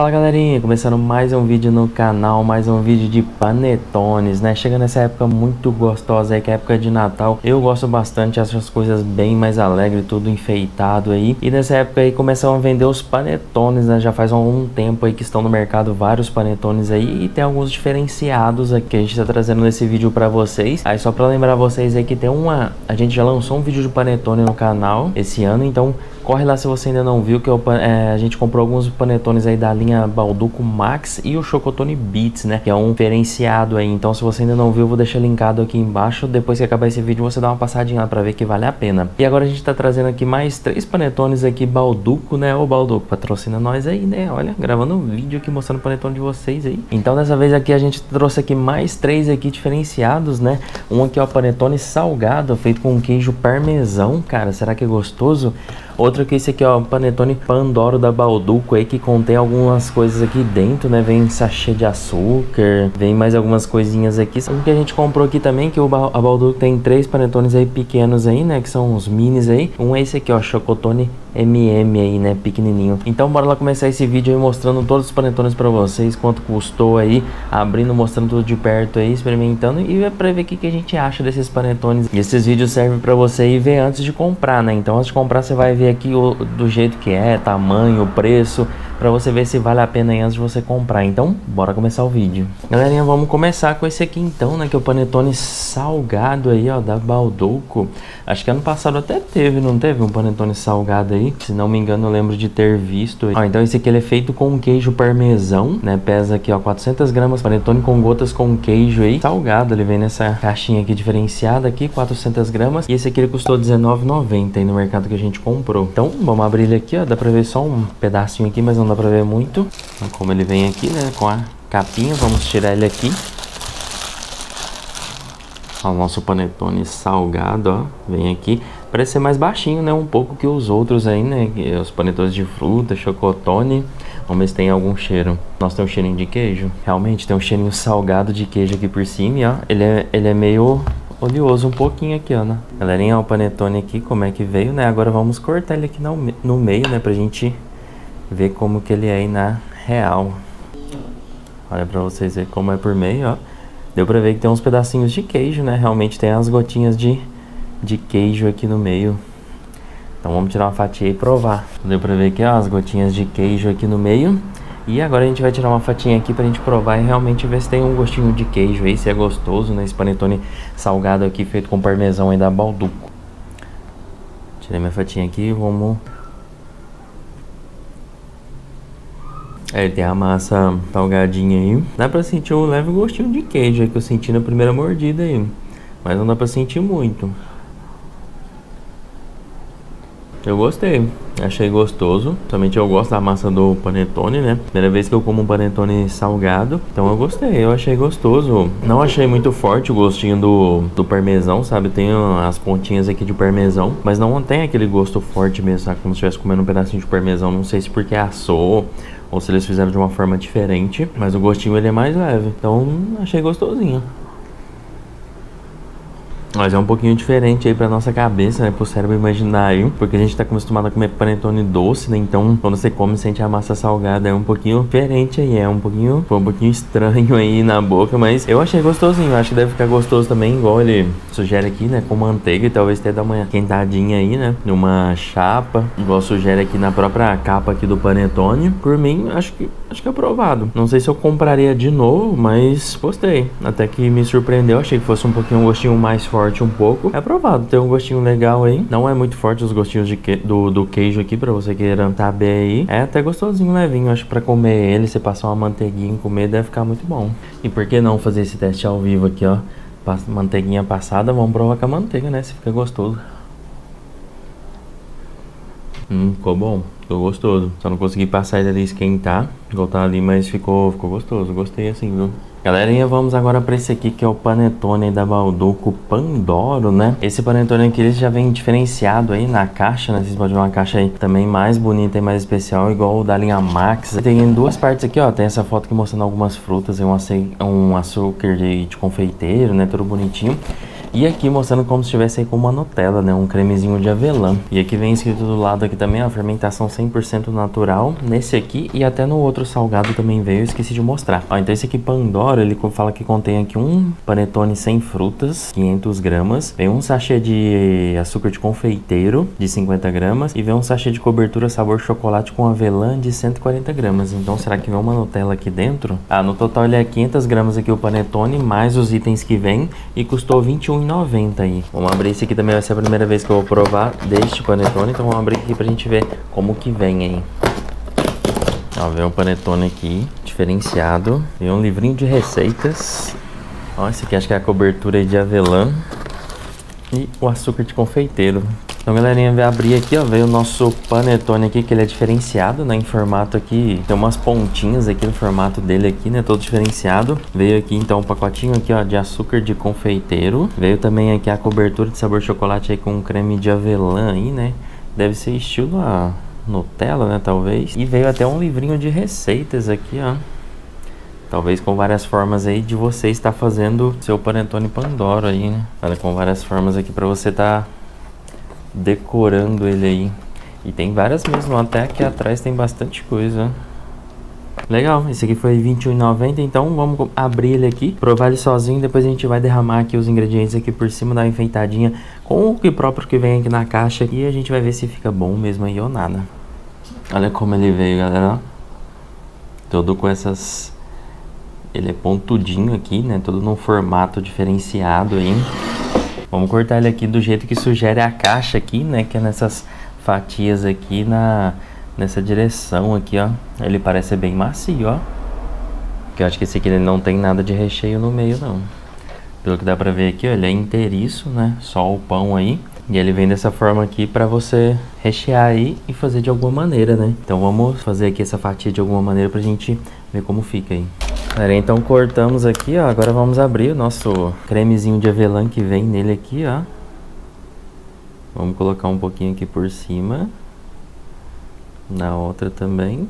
Fala galerinha, começando mais um vídeo no canal, mais um vídeo de panetones, né? Chegando nessa época muito gostosa aí, que é a época de Natal. Eu gosto bastante, acho as coisas bem mais alegres, tudo enfeitado aí. E nessa época aí começam a vender os panetones, né? Já faz algum tempo aí que estão no mercado vários panetones aí. E tem alguns diferenciados aqui que a gente tá trazendo nesse vídeo pra vocês. Aí só pra lembrar vocês aí que tem uma... A gente já lançou um vídeo de panetone no canal esse ano, então corre lá se você ainda não viu, que a gente comprou alguns panetones aí da linha Bauducco Max e o Chocotone Beats, né, que é um diferenciado aí. Então se você ainda não viu, eu vou deixar linkado aqui embaixo. Depois que acabar esse vídeo você dá uma passadinha lá pra ver que vale a pena. E agora a gente tá trazendo aqui mais três panetones aqui Bauducco, né, o Bauducco patrocina nós aí, né, olha, gravando um vídeo aqui mostrando o panetone de vocês aí. Então dessa vez aqui a gente trouxe aqui mais três aqui diferenciados, né. Um aqui é o panetone salgado, feito com queijo parmesão, cara, será que é gostoso? Outro que esse aqui ó, o panetone Pandoro da Bauducco aí, que contém algumas coisas aqui dentro, né? Vem sachê de açúcar, vem mais algumas coisinhas aqui. O que a gente comprou aqui também, que a Bauducco tem três panetones aí pequenos aí, né? Que são os minis aí. Um é esse aqui, ó, Chocotone M&M aí, né? Pequenininho. Então bora lá começar esse vídeo aí mostrando todos os panetones pra vocês, quanto custou aí, abrindo, mostrando tudo de perto aí, experimentando, e é pra ver o que a gente acha desses panetones. E esses vídeos servem pra você aí ver antes de comprar, né? Então antes de comprar você vai ver aqui do jeito que é, tamanho, preço, pra você ver se vale a pena aí antes de você comprar. Então bora começar o vídeo. Galerinha, vamos começar com esse aqui então, né, que é o panetone salgado aí, ó, da Bauducco. Acho que ano passado até teve, não teve um panetone salgado aí? Se não me engano eu lembro de ter visto. Ó, então esse aqui ele é feito com queijo parmesão, né, pesa aqui ó 400 gramas, panetone com gotas com queijo aí, salgado. Ele vem nessa caixinha aqui diferenciada aqui, 400 gramas, e esse aqui ele custou R$19,90 aí no mercado que a gente comprou. Então vamos abrir ele aqui, ó, dá pra ver só um pedacinho aqui, mas não dá pra ver muito. Como ele vem aqui, né, com a capinha, vamos tirar ele aqui. Ó, o nosso panetone salgado, ó, vem aqui. Parece ser mais baixinho, né, um pouco que os outros aí, né, os panetones de fruta, chocotone. Vamos ver se tem algum cheiro. Nossa, tem um cheirinho de queijo. Realmente tem um cheirinho salgado de queijo aqui por cima, ó. Ele é meio oleoso um pouquinho aqui, ó, né. Galerinha, ó, o panetone aqui, como é que veio, né. Agora vamos cortar ele aqui no meio, né, pra gente ver como que ele é aí na real. Olha pra vocês verem como é por meio, ó. Deu pra ver que tem uns pedacinhos de queijo, né? Realmente tem as gotinhas de queijo aqui no meio. Então vamos tirar uma fatia e provar. Deu pra ver que ó, as gotinhas de queijo aqui no meio. E agora a gente vai tirar uma fatinha aqui pra gente provar e realmente ver se tem um gostinho de queijo aí, se é gostoso, né? Esse panetone salgado aqui feito com parmesão aí da Bauducco. Tirei minha fatinha aqui, vamos... É, tem a massa salgadinha aí. Dá pra sentir um leve gostinho de queijo aí que eu senti na primeira mordida aí, mas não dá pra sentir muito. Eu gostei, achei gostoso. Somente eu gosto da massa do panetone, né? Primeira vez que eu como um panetone salgado. Então eu gostei, eu achei gostoso. Não achei muito forte o gostinho do parmesão, sabe? Tem as pontinhas aqui de parmesão, mas não tem aquele gosto forte mesmo, sabe? Como se estivesse comendo um pedacinho de parmesão. Não sei se porque assou ou se eles fizeram de uma forma diferente, mas o gostinho ele é mais leve. Então achei gostosinho. Mas é um pouquinho diferente aí pra nossa cabeça, né, pro cérebro imaginar aí, porque a gente tá acostumado a comer panetone doce, né, então quando você come sente a massa salgada, é um pouquinho diferente aí, é um pouquinho estranho aí na boca, mas eu achei gostosinho, acho que deve ficar gostoso também, igual ele sugere aqui, né, com manteiga e talvez até dar uma quentadinha aí, né, numa chapa, igual sugere aqui na própria capa aqui do panetone. Por mim, acho que é aprovado. Não sei se eu compraria de novo, mas gostei, até que me surpreendeu, achei que fosse um pouquinho, um gostinho mais forte um pouco. É provado, tem um gostinho legal aí. Não é muito forte os gostinhos do queijo aqui, pra você queira saber aí. É até gostosinho, levinho. Acho que pra comer ele, você passar uma manteiguinha e comer, deve ficar muito bom. E por que não fazer esse teste ao vivo aqui, ó? Manteiguinha passada, vamos provar com a manteiga, né? Se fica gostoso. Ficou bom, ficou gostoso. Só não consegui passar ele ali, esquentar, voltar ali, mas ficou gostoso. Gostei assim, viu? Galerinha, vamos agora para esse aqui que é o panetone da Bauducco Pandoro, né? Esse panetone aqui ele já vem diferenciado aí na caixa, né? Vocês podem ver uma caixa aí também mais bonita e mais especial, igual o da linha Max. Tem duas partes aqui, ó. Tem essa foto aqui mostrando algumas frutas, um açúcar de confeiteiro, né? Tudo bonitinho. E aqui mostrando como se estivesse aí com uma Nutella, né? Um cremezinho de avelã. E aqui vem escrito do lado aqui também, ó, fermentação 100% natural. Nesse aqui e até no outro salgado também veio, eu esqueci de mostrar. Ó, então esse aqui Pandoro, ele fala que contém aqui um panetone sem frutas, 500 gramas. Vem um sachê de açúcar de confeiteiro, de 50 gramas. E vem um sachê de cobertura sabor chocolate com avelã, de 140 gramas. Então será que vem uma Nutella aqui dentro? Ah, no total ele é 500 gramas aqui o panetone, mais os itens que vem. E custou R$21,90 aí. Vamos abrir esse aqui também, vai ser a primeira vez que eu vou provar deste panetone. Então vamos abrir aqui pra gente ver como que vem aí. Ó, vem o panetone aqui, diferenciado. Vem um livrinho de receitas. Ó, esse aqui acho que é a cobertura de avelã. E o açúcar de confeiteiro. Então, galerinha, vai abrir aqui, ó, veio o nosso panetone aqui, que ele é diferenciado, né, em formato aqui, tem umas pontinhas aqui no formato dele aqui, né, todo diferenciado. Veio aqui, então, um pacotinho aqui, ó, de açúcar de confeiteiro. Veio também aqui a cobertura de sabor chocolate aí com creme de avelã aí, né, deve ser estilo a Nutella, né, talvez. E veio até um livrinho de receitas aqui, ó. Talvez com várias formas aí de você estar fazendo seu panetone Pandoro aí, né? Olha, com várias formas aqui pra você estar decorando ele aí. E tem várias mesmo, até aqui atrás tem bastante coisa. Legal, esse aqui foi R$21,90, então vamos abrir ele aqui, provar ele sozinho, depois a gente vai derramar aqui os ingredientes aqui por cima, dar uma enfeitadinha com o que próprio que vem aqui na caixa e a gente vai ver se fica bom mesmo aí ou nada. Olha como ele veio, galera. Todo com essas... Ele é pontudinho aqui, né? Todo num formato diferenciado aí. Vamos cortar ele aqui do jeito que sugere a caixa aqui, né? Que é nessas fatias aqui, nessa direção aqui, ó. Ele parece bem macio, ó. Porque eu acho que esse aqui ele não tem nada de recheio no meio, não. Pelo que dá pra ver aqui, ó, ele é inteiriço, né? Só o pão aí. E ele vem dessa forma aqui pra você rechear aí e fazer de alguma maneira, né? Então vamos fazer aqui essa fatia de alguma maneira pra gente ver como fica aí. Galera, então cortamos aqui, ó. Agora vamos abrir o nosso cremezinho de avelã que vem nele aqui, ó. Vamos colocar um pouquinho aqui por cima. Na outra também.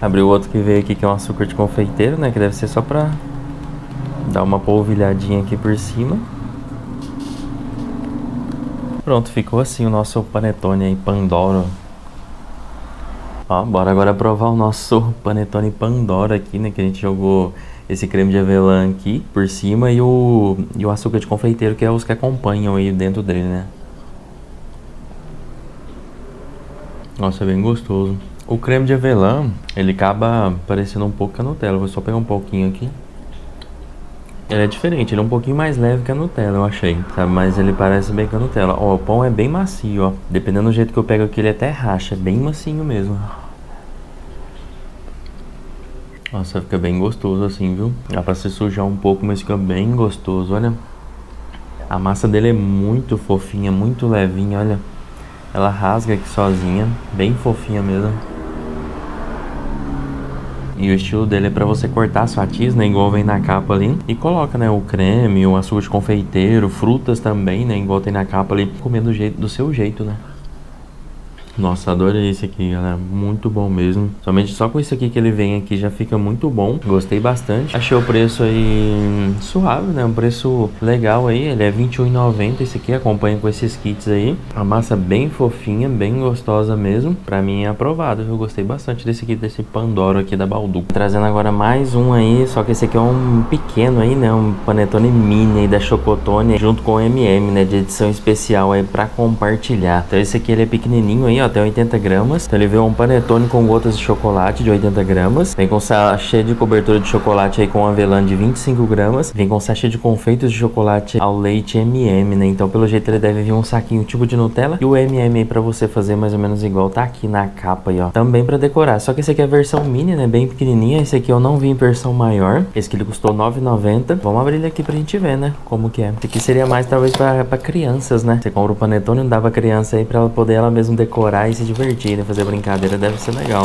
Abrir o outro que veio aqui, que é um açúcar de confeiteiro, né? Que deve ser só pra dar uma polvilhadinha aqui por cima. Pronto, ficou assim o nosso panetone aí, Pandoro. Ó, bora agora provar o nosso panetone Pandoro aqui, né, que a gente jogou esse creme de avelã aqui por cima e o açúcar de confeiteiro, que é os que acompanham aí dentro dele, né. Nossa, é bem gostoso. O creme de avelã, ele acaba parecendo um pouco com a Nutella, vou só pegar um pouquinho aqui. Ele é diferente, ele é um pouquinho mais leve que a Nutella, eu achei, sabe? Mas ele parece bem com a Nutella. Ó, o pão é bem macio, ó. Dependendo do jeito que eu pego aqui, ele até racha, é bem macinho mesmo. Nossa, fica bem gostoso assim, viu? Dá pra se sujar um pouco, mas fica bem gostoso, olha. A massa dele é muito fofinha, muito levinha, olha. Ela rasga aqui sozinha, bem fofinha mesmo. E o estilo dele é pra você cortar as fatias, né, igual vem na capa ali. E coloca, né, o creme, o açúcar de confeiteiro, frutas também, né, igual tem na capa ali. Comendo do seu jeito, né. Nossa, adorei esse aqui, galera. Muito bom mesmo. Somente só com isso aqui que ele vem aqui já fica muito bom. Gostei bastante. Achei o preço aí suave, né? Um preço legal aí. Ele é R$21,90 esse aqui. Acompanha com esses kits aí. A massa bem fofinha, bem gostosa mesmo. Pra mim é aprovado. Eu gostei bastante desse aqui, desse Pandoro aqui da Bauducco. Trazendo agora mais um aí. Só que esse aqui é um pequeno aí, né? Um panetone mini aí da Chocotone. Junto com o M&M, né? De edição especial aí pra compartilhar. Então esse aqui ele é pequenininho aí, ó. Até 80 gramas. Então ele veio um panetone com gotas de chocolate de 80 gramas. Vem com sachê de cobertura de chocolate aí com avelã de 25 gramas. Vem com sachê de confeitos de chocolate ao leite M&M, né? Então pelo jeito ele deve vir um saquinho tipo de Nutella. E o M&M aí pra você fazer mais ou menos igual tá aqui na capa aí, ó. Também pra decorar. Só que esse aqui é a versão mini, né? Bem pequenininha. Esse aqui eu não vi em versão maior. Esse que ele custou R$9,90. Vamos abrir ele aqui pra gente ver, né? Como que é. Esse aqui seria mais talvez pra crianças, né? Você compra o panetone e dá pra criança aí pra ela poder ela mesma decorar e se divertir, né? Fazer brincadeira deve ser legal.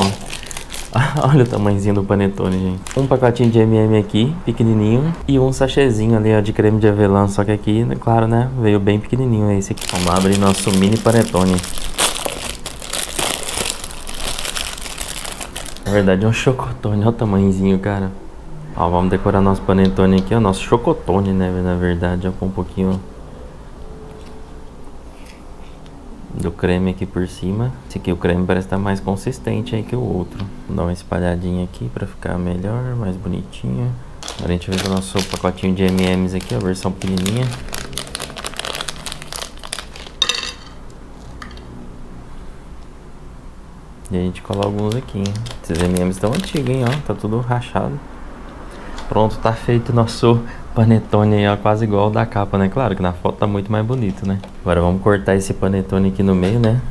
Olha o tamanhozinho do panetone, gente. Um pacotinho de M&M aqui, pequenininho. E um sachêzinho ali, ó, de creme de avelã. Só que aqui, claro, né? Veio bem pequenininho esse aqui. Vamos lá abrir nosso mini panetone. Na verdade é um chocotone. Olha o tamanhozinho, cara. Ó, vamos decorar nosso panetone aqui, ó, nosso chocotone, né, na verdade, ó, com um pouquinho do creme aqui por cima. Esse aqui, o creme parece estar mais consistente aí que o outro. Vou dar uma espalhadinha aqui pra ficar melhor, mais bonitinho. Agora a gente vai ver o nosso pacotinho de M&M's aqui, ó, a versão pequenininha. E a gente cola alguns aqui, hein? Esses M&M's estão antigos, hein, ó, tá tudo rachado. Pronto, tá feito o nosso panetone aí, ó, quase igual ao da capa, né? Claro que na foto tá muito mais bonito, né? Agora vamos cortar esse panetone aqui no meio, né?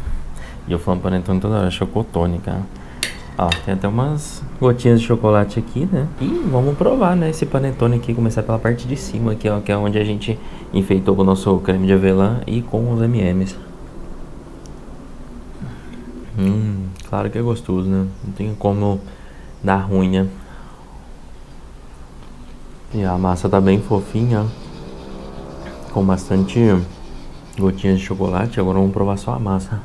E eu falo panetone toda hora, chocotone, cara. Ó, tem até umas gotinhas de chocolate aqui, né? E vamos provar, né, esse panetone aqui, começar pela parte de cima aqui, ó, que é onde a gente enfeitou com o nosso creme de avelã e com os M&M's. Claro que é gostoso, né? Não tem como dar ruim, né? E a massa tá bem fofinha, com bastante gotinhas de chocolate. Agora vamos provar só a massa.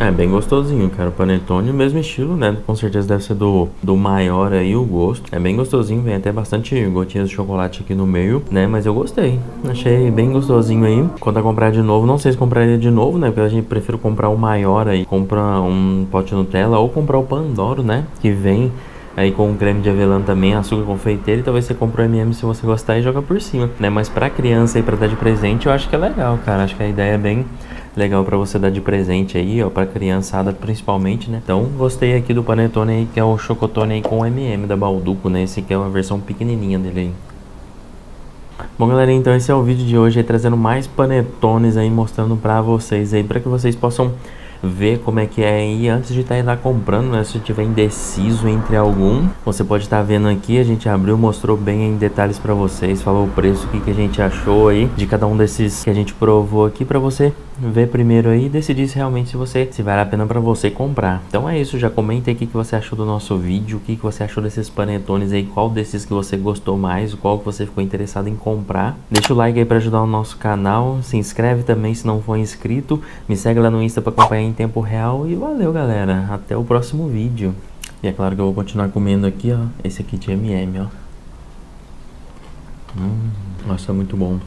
É bem gostosinho, cara, o panetone, o mesmo estilo, né? Com certeza deve ser do maior aí o gosto. É bem gostosinho, vem até bastante gotinhas de chocolate aqui no meio, né? Mas eu gostei, achei bem gostosinho aí. Quanto a comprar de novo, não sei se compraria de novo, né? Porque a gente prefere comprar o maior aí, comprar um pote Nutella ou comprar o Pandoro, né? Que vem aí com creme de avelã também, açúcar confeiteiro, e talvez você compre o M&M se você gostar e joga por cima, né? Mas pra criança aí, pra dar de presente, eu acho que é legal, cara. Acho que a ideia é bem legal pra você dar de presente aí, ó, pra criançada principalmente, né? Então, gostei aqui do panetone aí, que é o chocotone aí com M&M da Bauducco, né? Esse aqui é uma versão pequenininha dele aí. Bom, galera, então esse é o vídeo de hoje aí, trazendo mais panetones aí, mostrando pra vocês aí, pra que vocês possam ver como é que é aí antes de estar lá comprando, né? Se tiver indeciso entre algum, você pode estar vendo aqui, a gente abriu, mostrou bem em detalhes pra vocês, falou o preço, o que a gente achou aí de cada um desses que a gente provou aqui, pra você ver primeiro aí e decidir se realmente se vale a pena pra você comprar. Então é isso, já comenta aí o que você achou do nosso vídeo, o que você achou desses panetones aí, qual desses que você gostou mais, qual que você ficou interessado em comprar. Deixa o like aí pra ajudar o nosso canal, se inscreve também se não for inscrito, me segue lá no Insta pra acompanhar em tempo real e valeu, galera, até o próximo vídeo. E é claro que eu vou continuar comendo aqui, ó, esse aqui de M&M, ó. Nossa, é muito bom.